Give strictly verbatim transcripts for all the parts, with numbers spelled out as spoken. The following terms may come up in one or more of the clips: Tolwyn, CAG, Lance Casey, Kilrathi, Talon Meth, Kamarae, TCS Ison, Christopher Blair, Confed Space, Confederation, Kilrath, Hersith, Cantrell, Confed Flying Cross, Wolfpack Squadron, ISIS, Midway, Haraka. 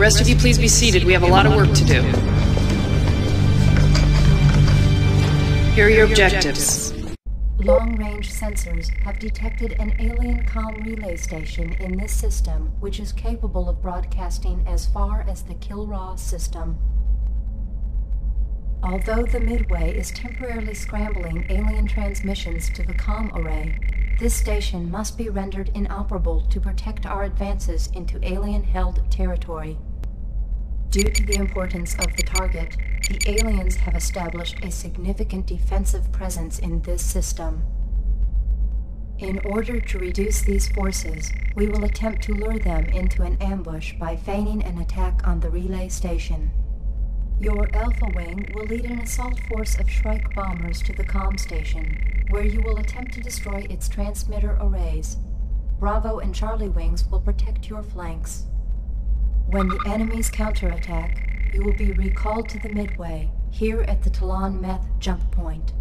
rest of you please be seated? We have a lot of work to do. Here are your objectives. Long-range sensors have detected an alien comm relay station in this system, which is capable of broadcasting as far as the Kilrath system. Although the Midway is temporarily scrambling alien transmissions to the comm array, this station must be rendered inoperable to protect our advances into alien-held territory. Due to the importance of the target, the aliens have established a significant defensive presence in this system. In order to reduce these forces, we will attempt to lure them into an ambush by feigning an attack on the relay station. Your Alpha Wing will lead an assault force of Shrike bombers to the comm station, where you will attempt to destroy its transmitter arrays. Bravo and Charlie Wings will protect your flanks. When the enemies counterattack, you will be recalled to the Midway, here at the Talon Meth jump point.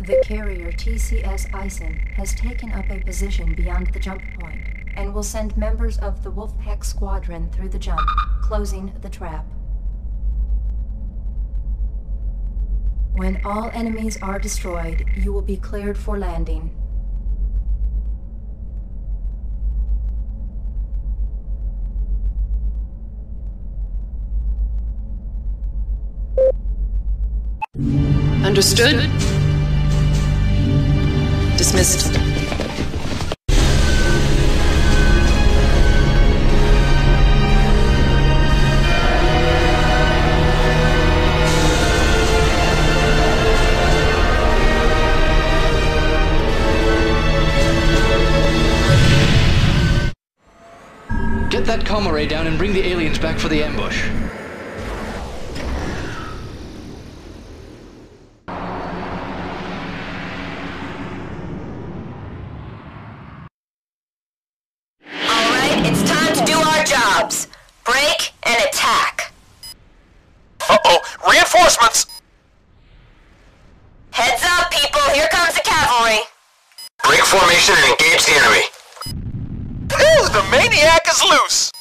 The carrier T C S Ison has taken up a position beyond the jump point, and will send members of the Wolfpack Squadron through the jump, closing the trap. When all enemies are destroyed, you will be cleared for landing. Understood? Dismissed. Get that Kamarae down and bring the aliens back for the ambush. Alright, it's time to do our jobs. Break and attack. Uh-oh, reinforcements! Heads up, people, here comes the cavalry. Break formation and engage the enemy. The maniac is loose!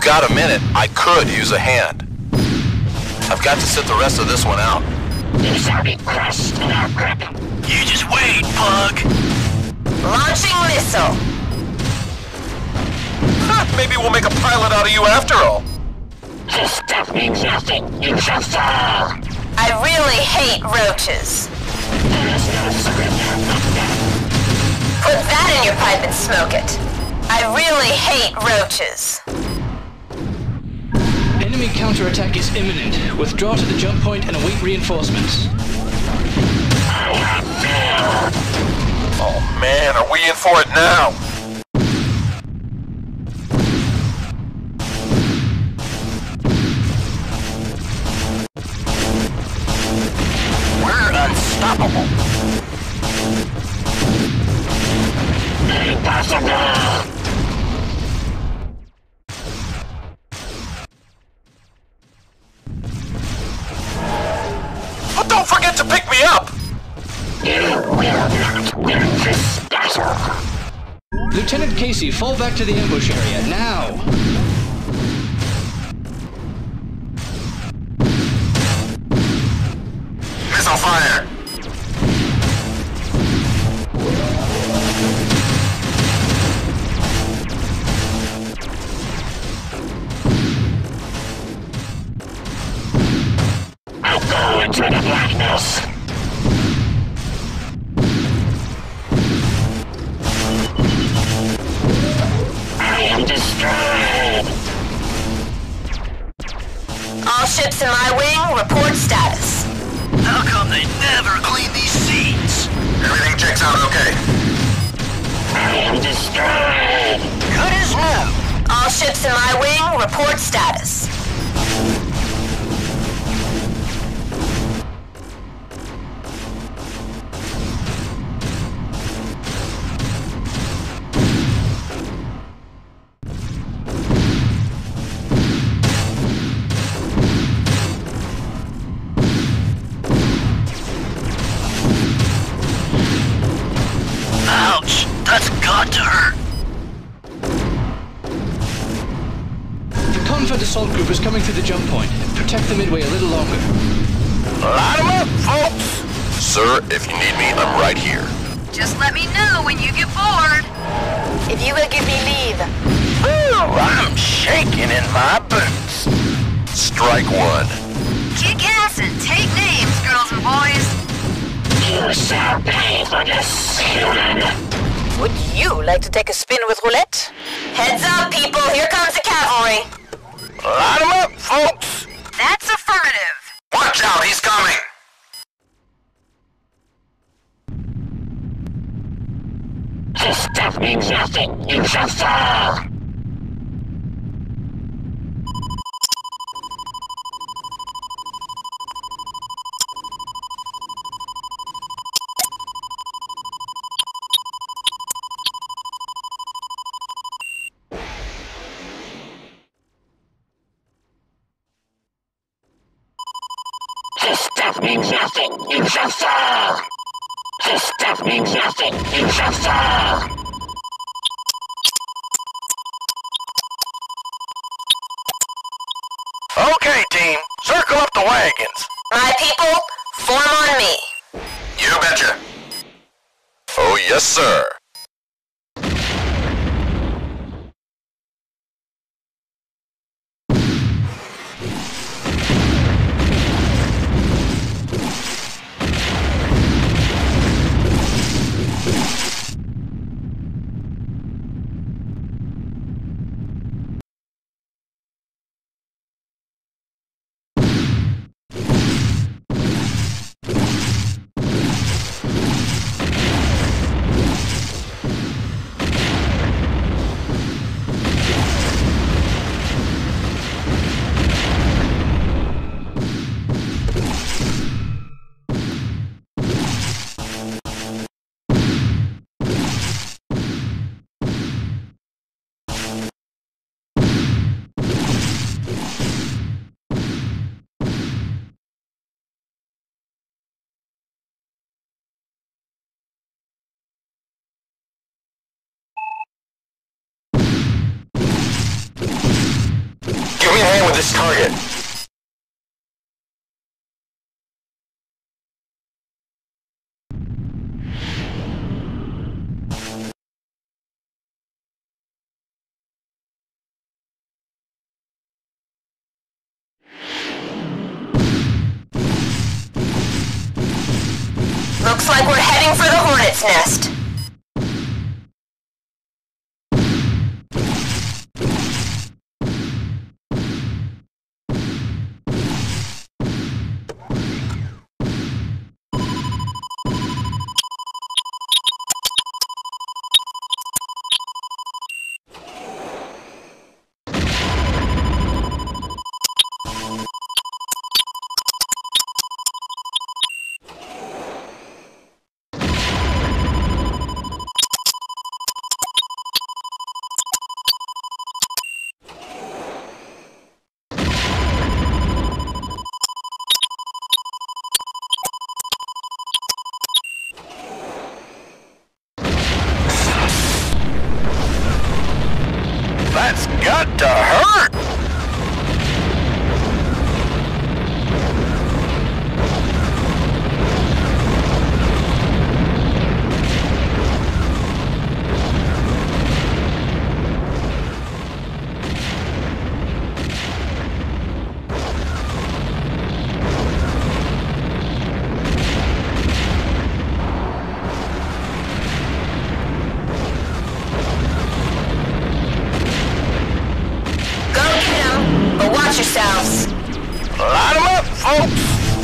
Got a minute, I could use a hand. I've got to sit the rest of this one out. These are crushed in our grip. You just wait, pug! Launching missile! Huh, maybe we'll make a pilot out of you after all. This stuff means nothing. You shall fall. I really hate roaches. There is no surrender like that. Put that in your pipe and smoke it. I really hate roaches. Enemy counterattack is imminent. Withdraw to the jump point and await reinforcements. Oh man, are we in for it now? We're unstoppable. Impossible! To pick me up! You will not win this battle. Lieutenant Casey, fall back to the ambush area now! All ships in my wing, report status. How come they never clean these seats? Everything checks out okay. I am destroyed. Good as new. All ships in my wing, report status. Is coming through the jump point. Protect the Midway a little longer. Light 'em up, folks! Sir, if you need me, I'm right here. Just let me know when you get bored. If you will give me leave. Ooh, I'm shaking in my boots. Strike one. Kick ass and take names, girls and boys. You shall pay for this killing. Would you like to take a spin with roulette? Heads up, people. Here comes the cavalry. Light 'em up, folks! That's affirmative! Watch out, he's coming! This stuff means nothing. You shall fall! Means nothing, you shall fall! This stuff means nothing, you shall fall! Okay, team, circle up the wagons! My people, form on me! You betcha! Oh, yes, sir! This target. Looks like we're heading for the hornet's nest. Got to hurt!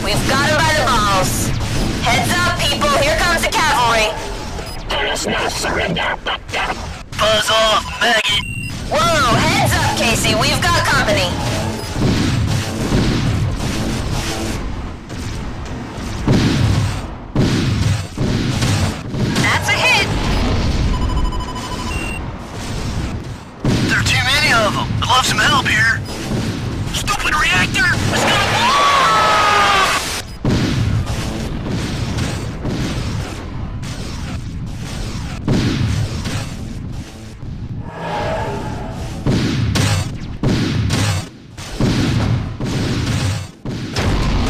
We've got him by the balls. Heads up, people. Here comes the cavalry. There is no surrender but death. Buzz off, maggot. Whoa, heads up, Casey. We've got company. That's a hit. There are too many of them. I'd love some help here. Stupid reactor! It's gonna blow!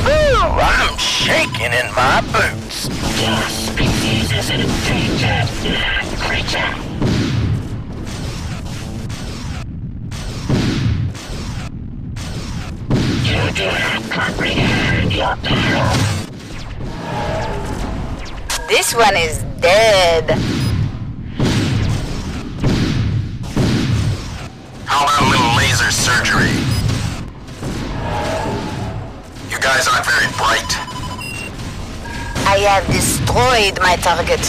Ooh, I'm shaking in my boots. Your species is an endangered land creature. Do not comprehend your peril. This one is dead. How about a little laser surgery? You guys aren't very bright. I have destroyed my target.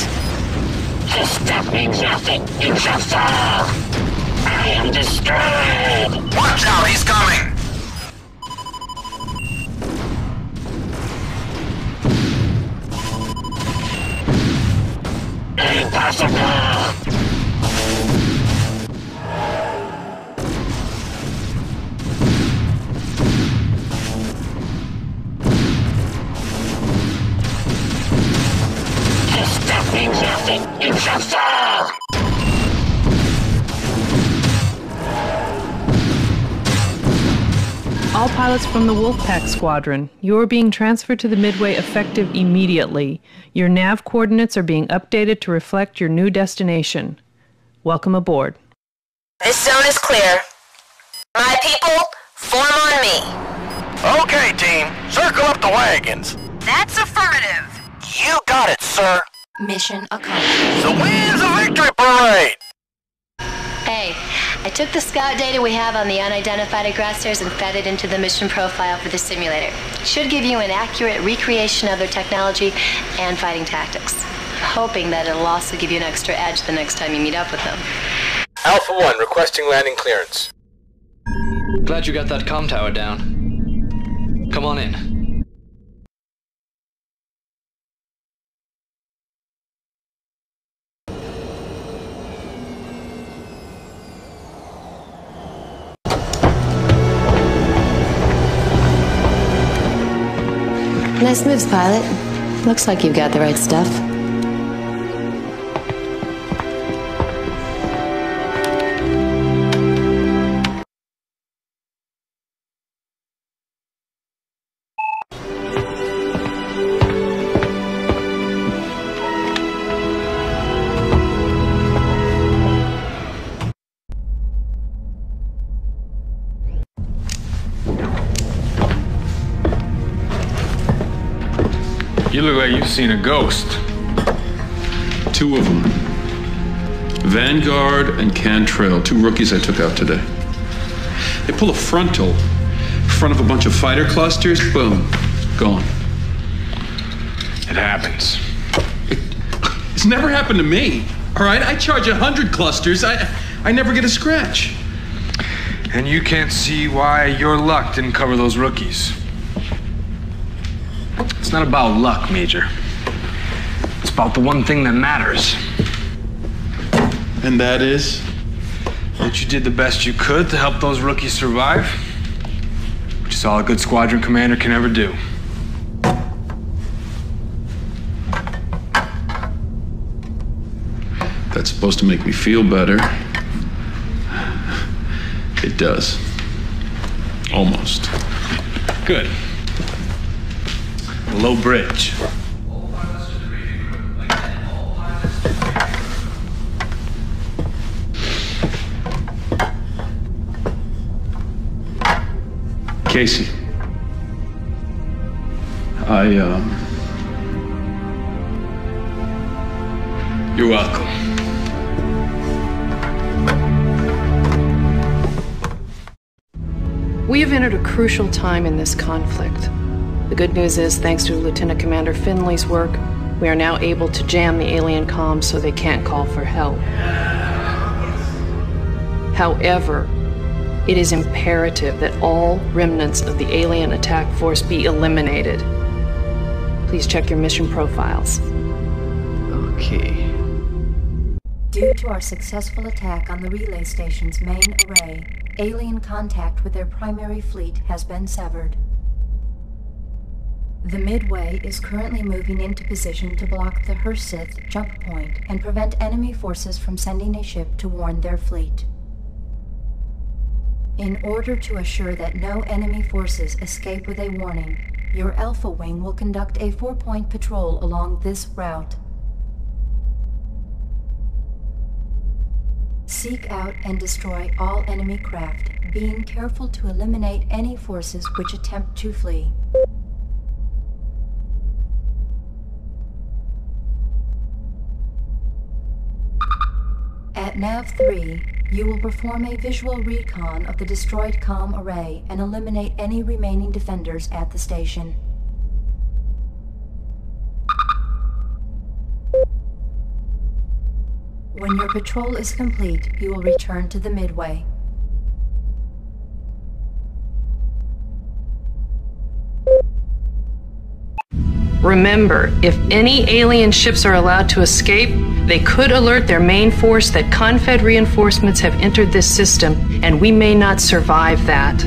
This does mean nothing. You shall fall. I am destroyed. Watch out, he's coming. Impossible! This does mean nothing. You shall fall! All pilots from the Wolfpack Squadron, you are being transferred to the Midway effective immediately. Your nav coordinates are being updated to reflect your new destination. Welcome aboard. This zone is clear. My people, form on me. Okay, team. Circle up the wagons. That's affirmative. You got it, sir. Mission accomplished. The Waves of Victory Parade! Hey, I took the scout data we have on the unidentified aggressors and fed it into the mission profile for the simulator. It should give you an accurate recreation of their technology and fighting tactics. Hoping that it'll also give you an extra edge the next time you meet up with them. Alpha one requesting landing clearance. Glad you got that comm tower down. Come on in. Nice moves, pilot. Looks like you've got the right stuff. You look like you've seen a ghost. Two of them. Vanguard and Cantrell, two rookies I took out today. They pull a frontal in front of a bunch of fighter clusters, boom, gone. It happens. It, it's never happened to me, all right? I charge a hundred clusters, I, I never get a scratch. And you can't see why your luck didn't cover those rookies. It's not about luck, Major. It's about the one thing that matters. And that is? That you did the best you could to help those rookies survive, which is all a good squadron commander can ever do. That's supposed to make me feel better. It does. Almost. Good. Low bridge. Casey, I, um... You're welcome. We have entered a crucial time in this conflict. The good news is, thanks to Lieutenant Commander Finley's work, we are now able to jam the alien comms so they can't call for help. However, it is imperative that all remnants of the alien attack force be eliminated. Please check your mission profiles. Okay. Due to our successful attack on the relay station's main array, alien contact with their primary fleet has been severed. The Midway is currently moving into position to block the Hersith jump point and prevent enemy forces from sending a ship to warn their fleet. In order to assure that no enemy forces escape with a warning, your Alpha Wing will conduct a four-point patrol along this route. Seek out and destroy all enemy craft, being careful to eliminate any forces which attempt to flee. At Nav three, you will perform a visual recon of the destroyed comm array and eliminate any remaining defenders at the station. When your patrol is complete, you will return to the Midway. Remember, if any alien ships are allowed to escape, they could alert their main force that Confed reinforcements have entered this system, and we may not survive that.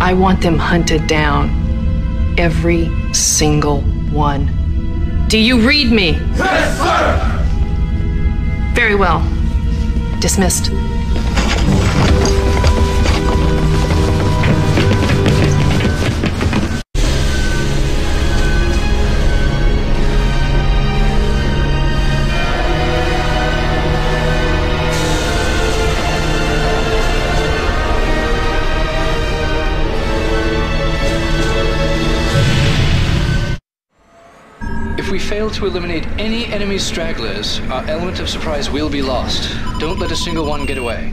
I want them hunted down. Every single one. Do you read me? Yes, sir! Very well. Dismissed. To eliminate any enemy stragglers, our element of surprise will be lost. Don't let a single one get away.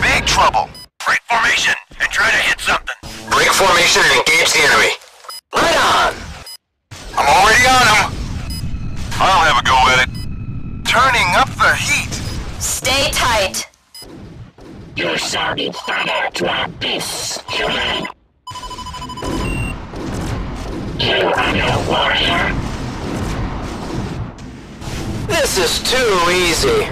Big trouble! Break formation and try to hit something! Break formation and engage the enemy. Right on! I'm already on him! I'll have a go at it. Turning up the heat! Stay tight! You shall be further to abyss, human. You are no warrior. This is too easy.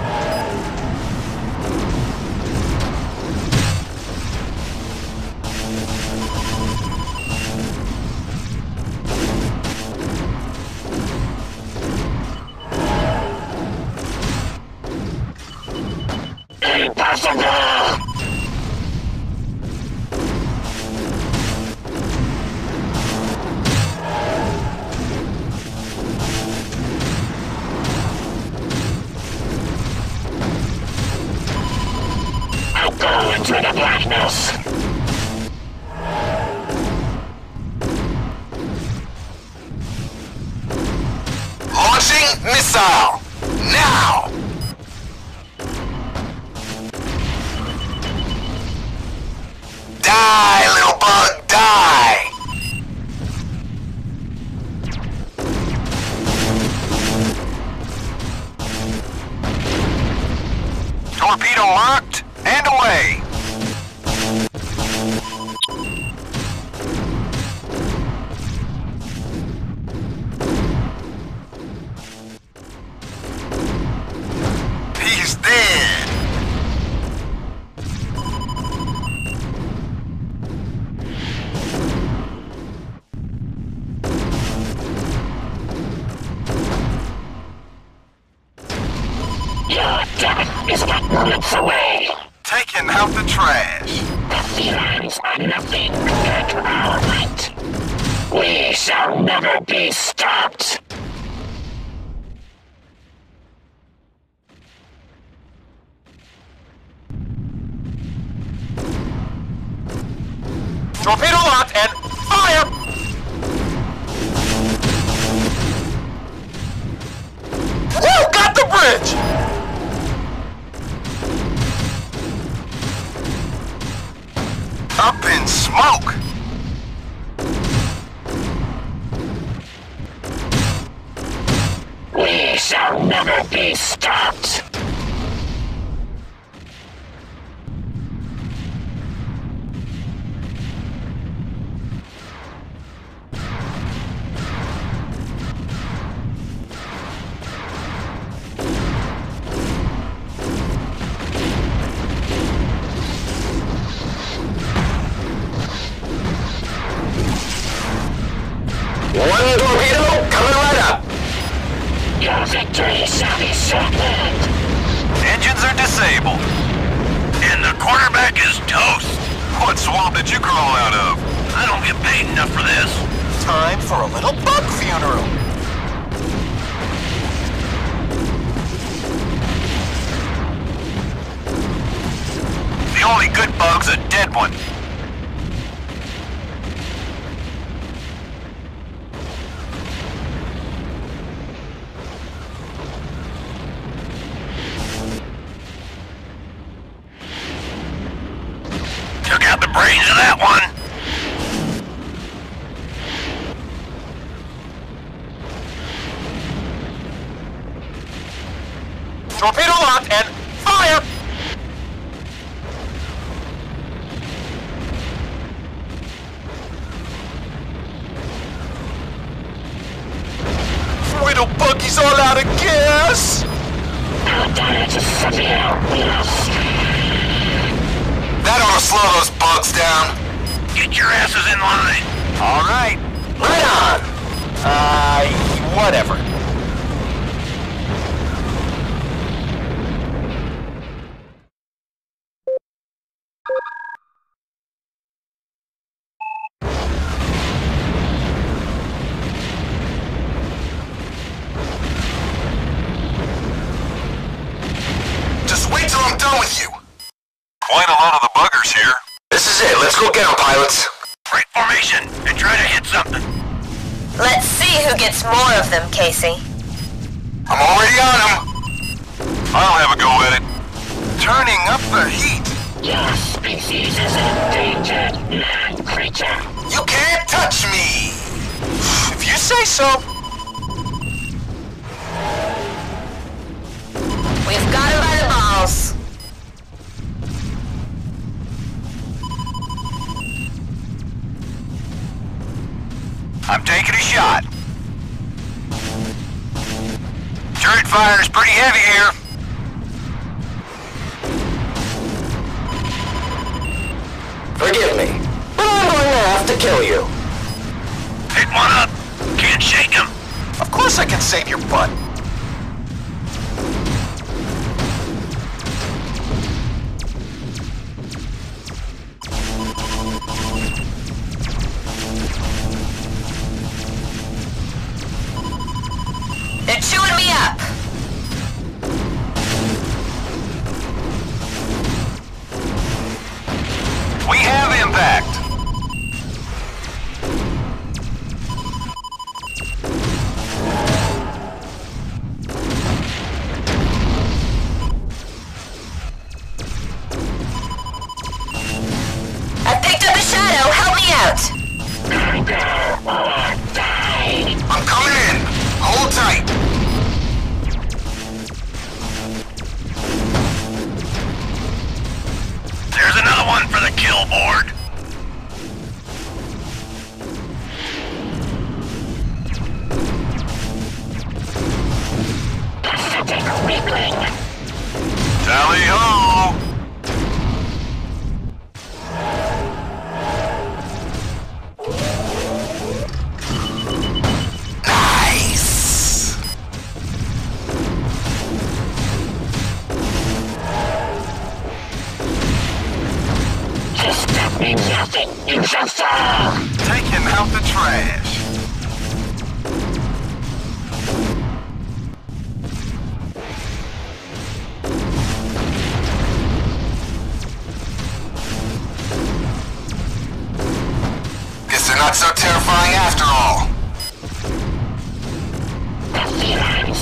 Impossible! I'll go into the blackness! Launching missile! Now! Die, little bug, die! Torpedo locked and away! He's dead! Away. Taking out the trash. The felines are nothing compared to our might. We shall never be stopped. Torpedo locked and fire! Woo! Got the bridge! Up in smoke! We shall never be stopped!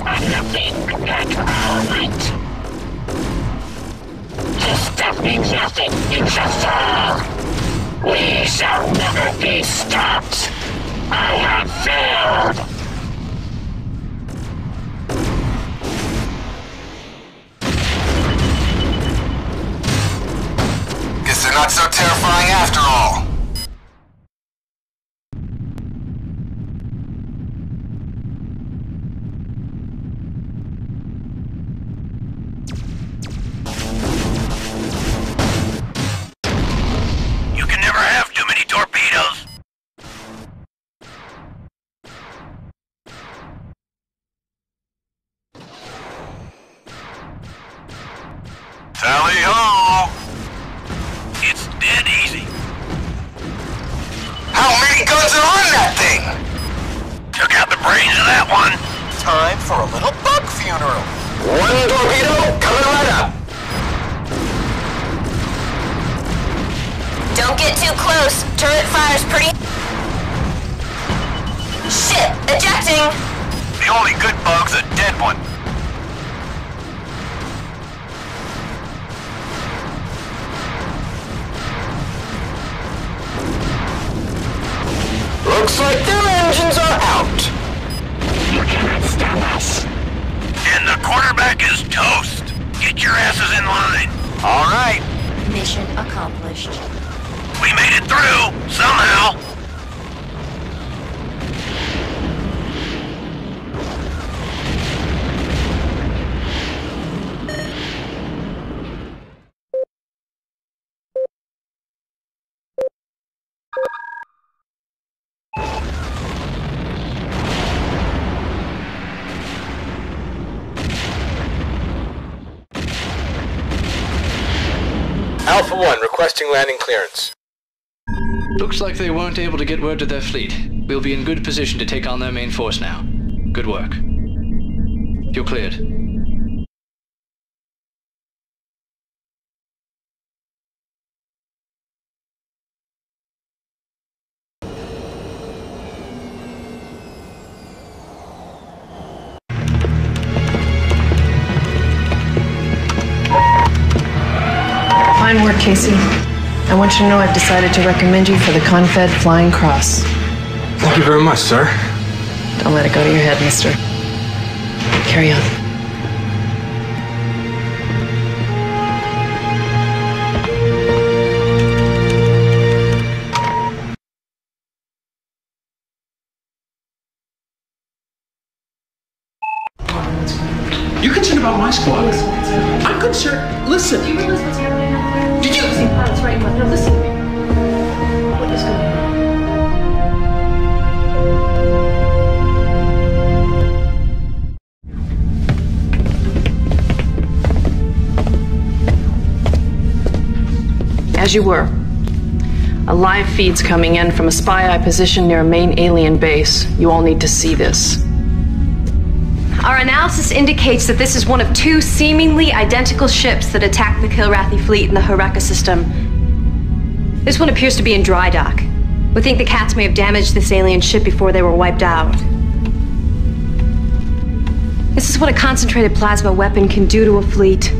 is nothing at moment. Just stopping nothing is a fall. We shall never be stopped. I have failed. Guess they're not so terrifying after all. Alpha one requesting landing clearance. Looks like they weren't able to get word to their fleet. We'll be in good position to take on their main force now. Good work. You're cleared. Fine work, Casey. I want you to know I've decided to recommend you for the Confed Flying Cross. Thank you very much, sir. Don't let it go to your head, mister. Carry on. You're concerned about my squad. I'm concerned. Listen. Do you realize what's happening out there? Did you? Pilots right now. No, listen. What is going on? As you were. A live feed's coming in from a spy eye position near a main alien base. You all need to see this. Our analysis indicates that this is one of two seemingly identical ships that attacked the Kilrathi fleet in the Haraka system. This one appears to be in dry dock. We think the cats may have damaged this alien ship before they were wiped out. This is what a concentrated plasma weapon can do to a fleet.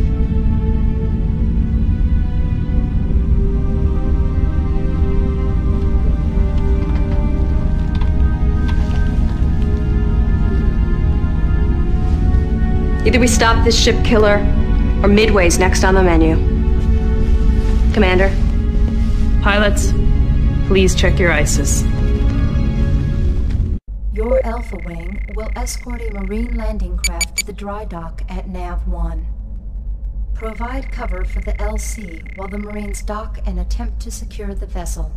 Either we stop this ship killer, or Midway's next on the menu. Commander. Pilots, please check your ISIS. Your Alpha Wing will escort a Marine landing craft to the dry dock at Nav one. Provide cover for the L C while the Marines dock and attempt to secure the vessel.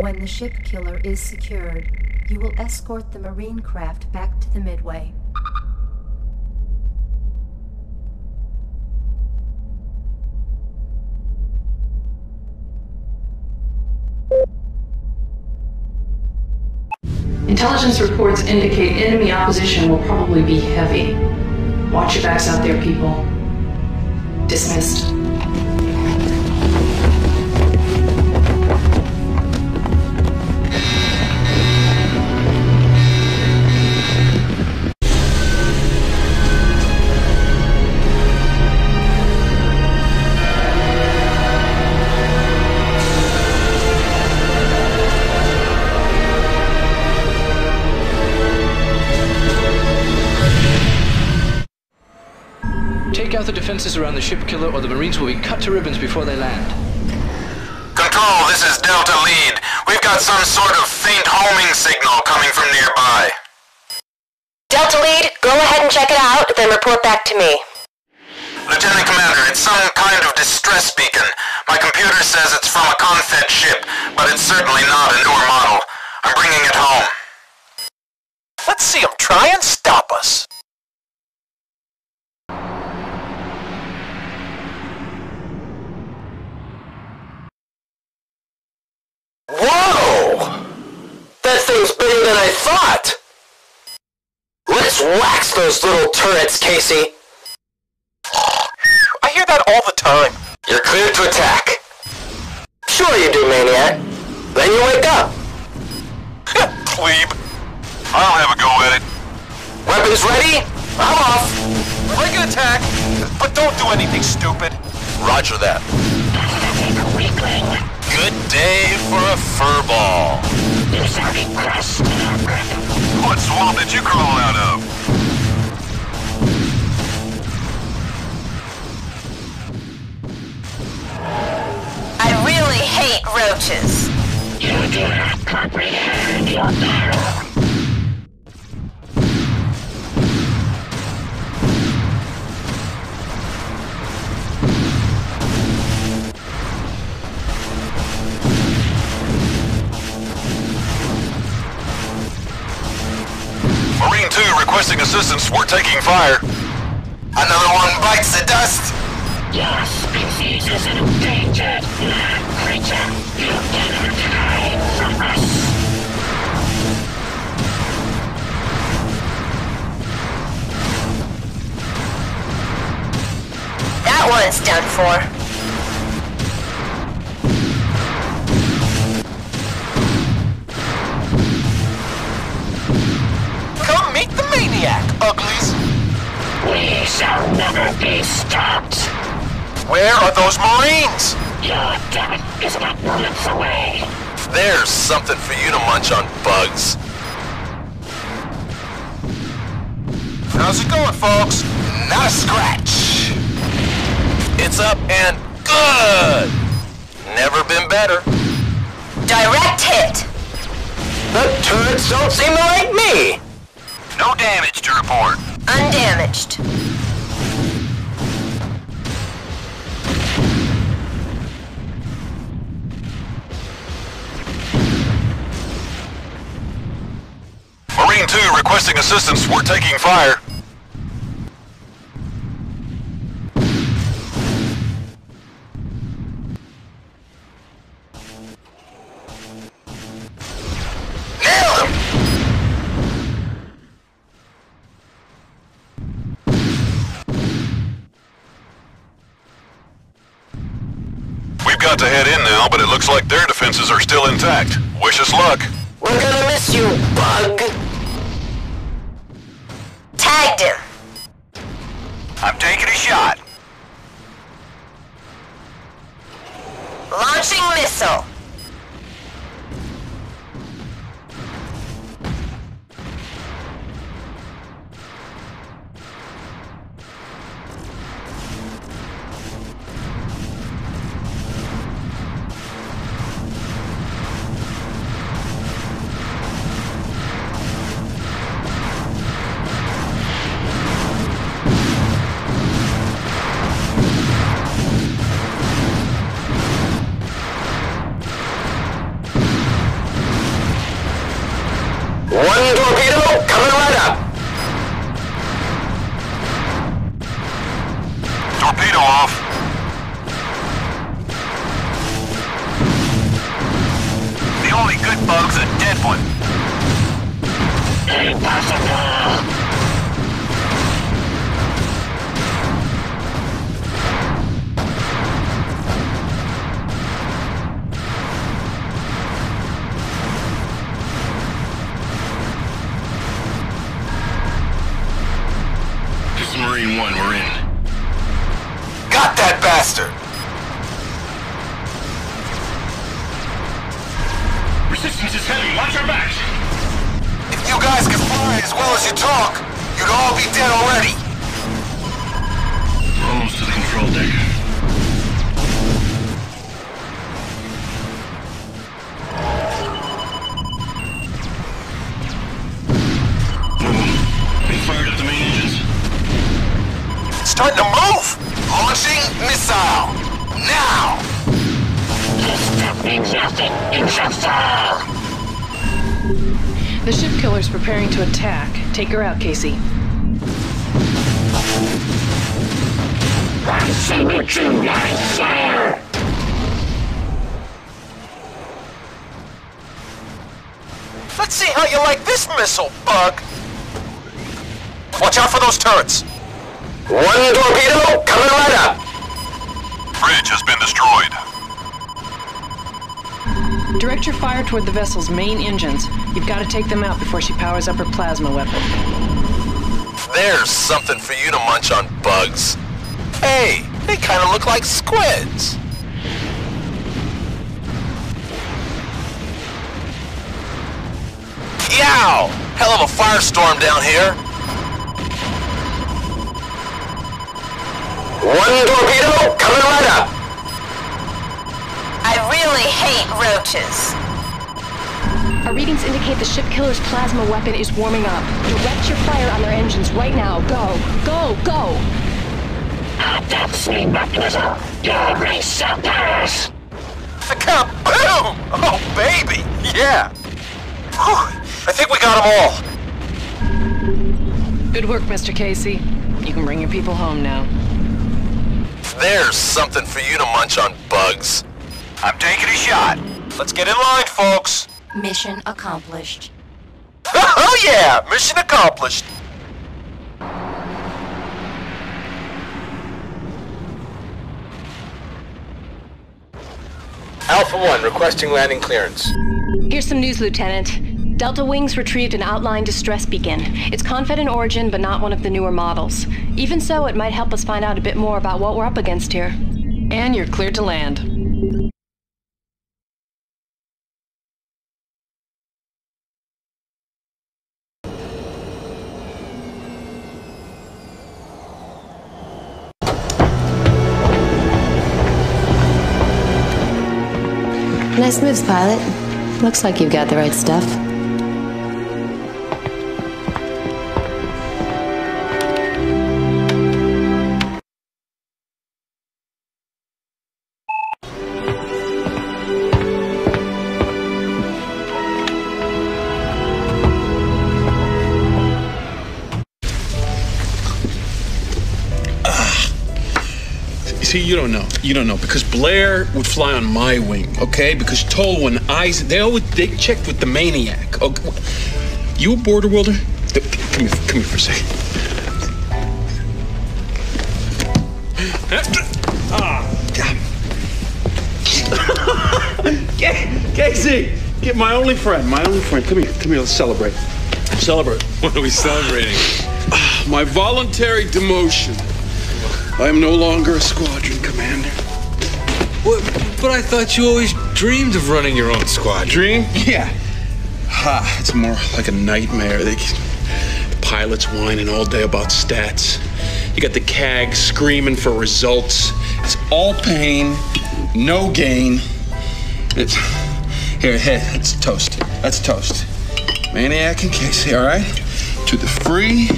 When the ship killer is secured, you will escort the Marine craft back to the Midway. Intelligence reports indicate enemy opposition will probably be heavy. Watch your backs out there, people. Dismissed. the defenses around the ship killer or the Marines will be cut to ribbons before they land. Control, this is Delta Lead. We've got some sort of faint homing signal coming from nearby. Delta Lead, go ahead and check it out, then report back to me. Lieutenant Commander, it's some kind of distress beacon. My computer says it's from a Confed ship, but it's certainly not a newer model. I'm bringing it home. Let's see them try and stop us. Whoa! That thing's bigger than I thought! Let's wax those little turrets, Casey! I hear that all the time. You're cleared to attack. Sure you do, Maniac. Then you wake up. Plebe. I'll have a go at it. Weapons ready? I'm off. I can attack, but don't do anything stupid. Roger that. Good day for a furball. What swamp did you crawl out of? I really hate roaches. You do not comprehend your peril. Marine two requesting assistance. We're taking fire. Another one bites the dust. Your species is an endangered creature. You cannot hide from us. That one's done for. Uglies. We shall never be stopped. Where are those Marines? Your death is about moments away. There's something for you to munch on, Bugs. How's it going, folks? Not a scratch. It's up and good. Never been better. Direct hit. The turrets don't seem to like me. No damage to report. Undamaged. Marine two requesting assistance. We're taking fire. To head in now, but it looks like their defenses are still intact. Wish us luck. We're gonna miss you, Bug. Tagged him. I'm taking a shot. Launching missile. control deck. They fired at the main engines. It's starting to move! Launching missile! Now! This step means nothing. It's a foul! The ship killer's preparing to attack. Take her out, Casey. I see what you like, sire! Let's see how you like this missile, bug! Watch out for those turrets! One torpedo coming right up! Bridge has been destroyed. Direct your fire toward the vessel's main engines. You've got to take them out before she powers up her plasma weapon. There's something for you to munch on, bugs. Hey, they kind of look like squids. Yow! Hell of a firestorm down here. One torpedo coming right up. I really hate roaches. Our readings indicate the ship killer's plasma weapon is warming up. Direct your fire on their engines right now. Go, go, go! That's me, my little. Your race suffers. Kaboom! Oh, baby! Yeah! Whew. I think we got them all. Good work, Mister Casey. You can bring your people home now. There's something for you to munch on, bugs. I'm taking a shot. Let's get in line, folks. Mission accomplished. Oh, yeah! Mission accomplished. Alpha one, requesting landing clearance. Here's some news, Lieutenant. Delta Wings retrieved an outline distress beacon. It's Confed in origin, but not one of the newer models. Even so, it might help us find out a bit more about what we're up against here. And you're cleared to land. Nice moves, pilot. Looks like you've got the right stuff. See, you don't know. You don't know because Blair would fly on my wing, okay? Because Tolwyn, ISIS, they always they checked with the maniac. Okay, you a border wilder? Come here, come here for a second. Ah, Casey, get my only friend, my only friend. Come here, come here. Let's celebrate. Celebrate. What are we celebrating? My voluntary demotion. I am no longer a squadron commander. What? But I thought you always dreamed of running your own squadron. Dream? Yeah. Ha, it's more like a nightmare. They, the pilots whining all day about stats. You got the C A G screaming for results. It's all pain, no gain. It's, here, hey, that's a toast. That's a toast. Maniac and Casey, all right? To the free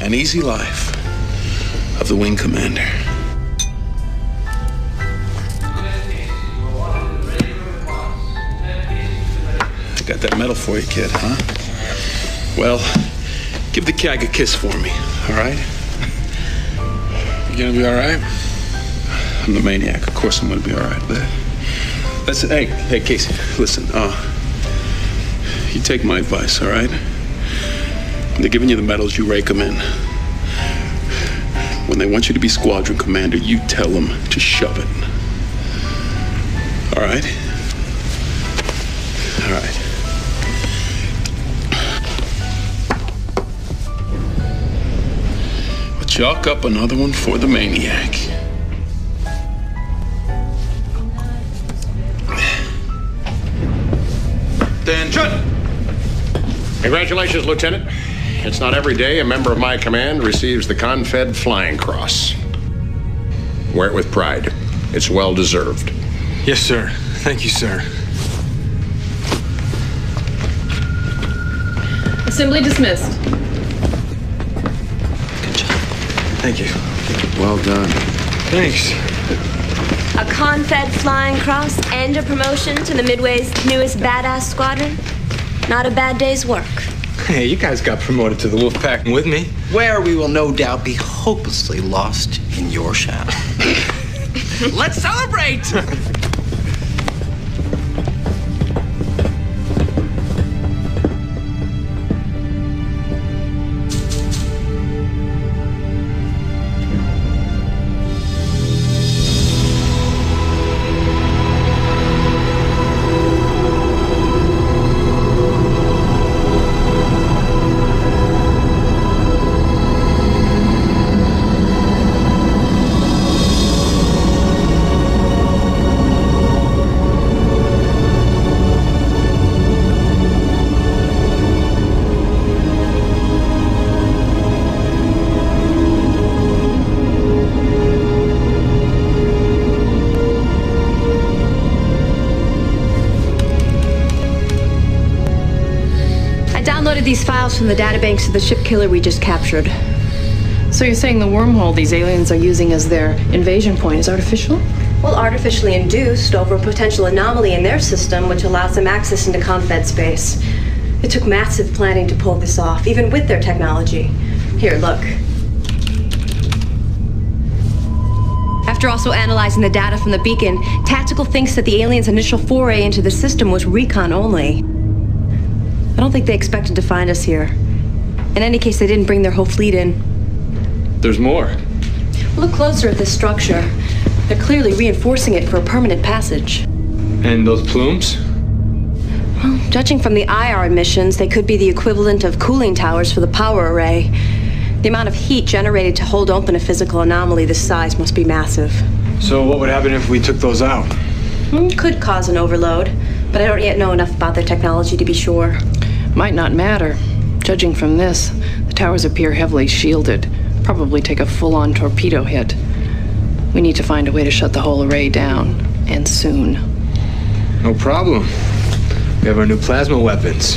and easy life of the wing commander. I got that medal for you, kid, huh? Well, give the C A G a kiss for me, all right? You gonna be all right? I'm the maniac. Of course I'm gonna be all right. But listen, hey, hey, Casey, listen. Uh, you take my advice, all right? They're giving you the medals, you rake them in. When they want you to be squadron commander, you tell them to shove it. All right? All right. We'll chalk up another one for the maniac. Attention! Congratulations, Lieutenant. It's not every day a member of my command receives the Confed Flying Cross. Wear it with pride. It's well deserved. Yes, sir. Thank you, sir. Assembly dismissed. Good job. Thank you. Well done. Thanks. A Confed Flying Cross and a promotion to the Midway's newest badass squadron? Not a bad day's work. Hey, you guys got promoted to the Wolfpack with me. Where we will no doubt be hopelessly lost in your shadow. Let's celebrate! These files from the databanks of the ship killer we just captured. So you're saying the wormhole these aliens are using as their invasion point is artificial? Well, artificially induced over a potential anomaly in their system which allows them access into Confed space. It took massive planning to pull this off, even with their technology. Here, look. After also analyzing the data from the beacon, Tactical thinks that the aliens' initial foray into the system was recon only. I don't think they expected to find us here. In any case, they didn't bring their whole fleet in. There's more. Look closer at this structure. They're clearly reinforcing it for a permanent passage. And those plumes? Well, judging from the I R emissions, they could be the equivalent of cooling towers for the power array. The amount of heat generated to hold open a physical anomaly this size must be massive. So what would happen if we took those out? It could cause an overload, but I don't yet know enough about their technology to be sure. Might not matter. Judging from this, the towers appear heavily shielded. Probably take a full-on torpedo hit. We need to find a way to shut the whole array down, and soon. No problem. We have our new plasma weapons.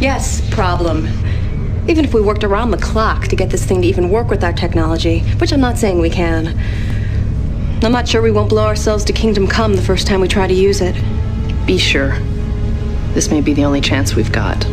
Yes, problem. Even if we worked around the clock to get this thing to even work with our technology, which I'm not saying we can. I'm not sure we won't blow ourselves to Kingdom Come the first time we try to use it. Be sure. This may be the only chance we've got.